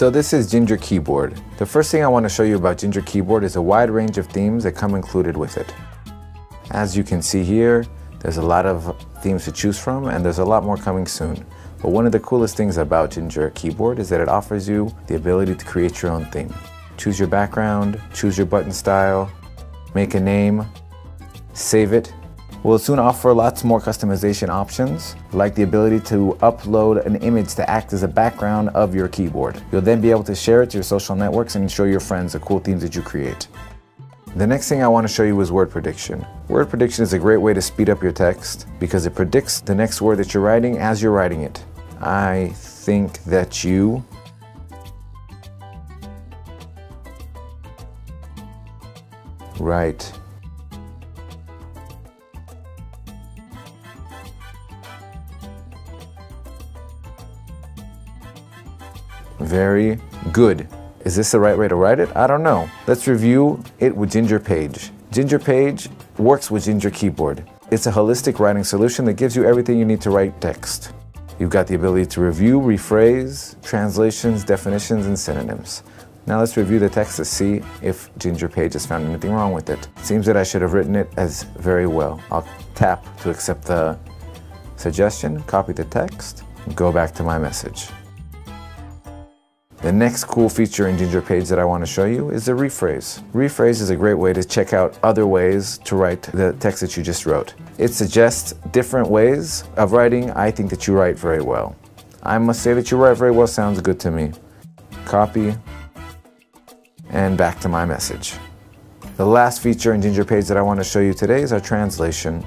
So this is Ginger Keyboard. The first thing I want to show you about Ginger Keyboard is a wide range of themes that come included with it. As you can see here, there's a lot of themes to choose from, and there's a lot more coming soon. But one of the coolest things about Ginger Keyboard is that it offers you the ability to create your own theme. Choose your background, choose your button style, make a name, save it. We'll soon offer lots more customization options, like the ability to upload an image to act as a background of your keyboard. You'll then be able to share it to your social networks and show your friends the cool themes that you create. The next thing I want to show you is word prediction. Word prediction is a great way to speed up your text because it predicts the next word that you're writing as you're writing it. I think that you... write... very good. Is this the right way to write it? I don't know. Let's review it with Ginger Page. Ginger Page works with Ginger Keyboard. It's a holistic writing solution that gives you everything you need to write text. You've got the ability to review, rephrase, translations, definitions, and synonyms. Now let's review the text to see if Ginger Page has found anything wrong with it. Seems that I should have written it as very well. I'll tap to accept the suggestion, copy the text, and go back to my message. The next cool feature in Ginger Page that I want to show you is the rephrase. Rephrase is a great way to check out other ways to write the text that you just wrote. It suggests different ways of writing. I think that you write very well. I must say that you write very well sounds good to me. Copy and back to my message. The last feature in Ginger Page that I want to show you today is our translation.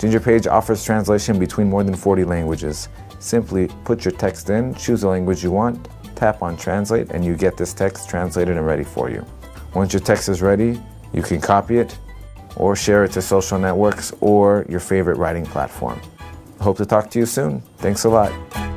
Ginger Page offers translation between more than 40 languages. Simply put your text in, choose the language you want, tap on translate, and you get this text translated and ready for you. Once your text is ready, you can copy it or share it to social networks or your favorite writing platform. Hope to talk to you soon. Thanks a lot.